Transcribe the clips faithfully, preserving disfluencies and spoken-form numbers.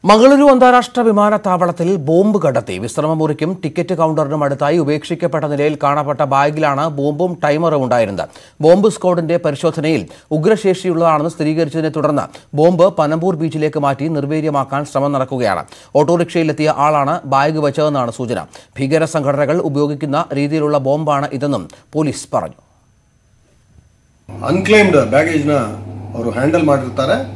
Mangaluru Antarashtra Vimanatavatil, Bomb Kadati, Visramamurikim, Ticket Counter Namatai, Ubekshikapatanail, Karnapata, Baigilana, Bombum, Timer around Irenda, Bombus Code and De Pershotanail, Ugra Sheshulanas, Trigger Turana, Bomber, Panambur Beach Lake Martin, Nurveria Makan, Samanakugana, Autorixilatia Alana, Baigavachana, Sujana, Figura Sankaragal, Ubiokina, Ridirula Bombana Idanum, Police Parano. Unclaimed baggage na or handle Matatara.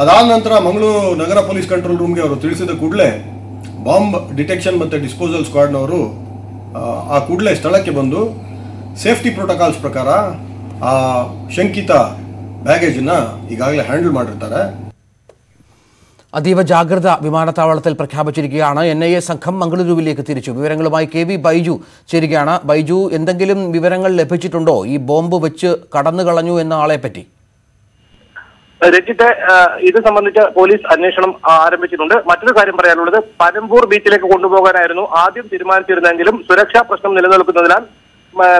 Adan Nantra, Mangaluru Nagara Police Control Room, Tilisida Kudle, Bomb Detection and Disposal Squad, a Kudle Stalake Bandu, safety protocols Prakara, Shankita baggage na, Igala handle Matatara. Adiva Jagrada, Vimanatavatal Prakaba Chirigana, N A S Sankam Mangaluru Vilakatirichu, Viverangalai K V, Baiju, Chirigana, Baiju, Endangilim, Viverangal Lepechitundo, E. Bombo, which Katangalanu and Alepeti. Regita, either someone police admission of Aramichitunda, Matra Karimara, Padambur, Bichilek, Kunduboga, Irano, Adim, Tiriman, Tiranangilum, Sureksha, Prasam, Lelakunalan,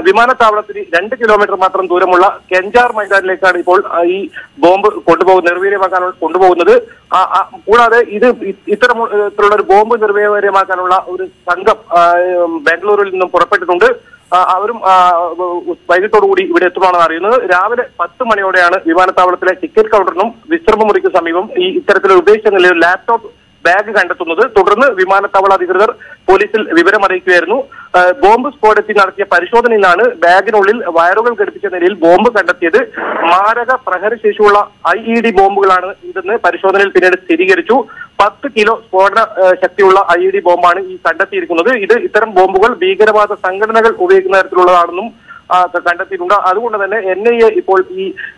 Vimanatavatal, ten kilometer Matran Duramula, Kenjar, Maida Lake, I. Bomb, Kotobo, Nervira Makan, Kotobo, Pura, either through bomb, Nervira Makanola, Sanga, Bangalore, no Prophet. Our private or woody with a throne arena, rather Patumaniana, Vivanatavatal, ticket counterum, Vistamurika Samivum, the laptop bag and another, Totana, Vimanatavala, police, Vivera Maricano, bombs for a Sinarchia, Parishodan in Anna, bag and oil, viral competition, bombs and a theatre, Maraga, Prahari Seshula, I E D bomb, Parishodan period, Sirichu, Patu Kilo, Sporta, Shakula, I E D bombani, Santa Tirikuno, either Iteram Bombugal, Bigger about the Sanganagal, Uwegner, Rularnum, the Santa Tiruna, other than N A Ipol,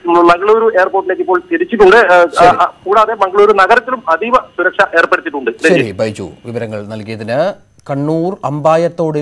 Mangaluru Airport, Nakipol, Tirichitunda, Pura, Mangaluru Nagaratrum, Adiva, Sureksha, Airport Titunda. By you, we bring Nalgina, Kannur, Ambayatodi.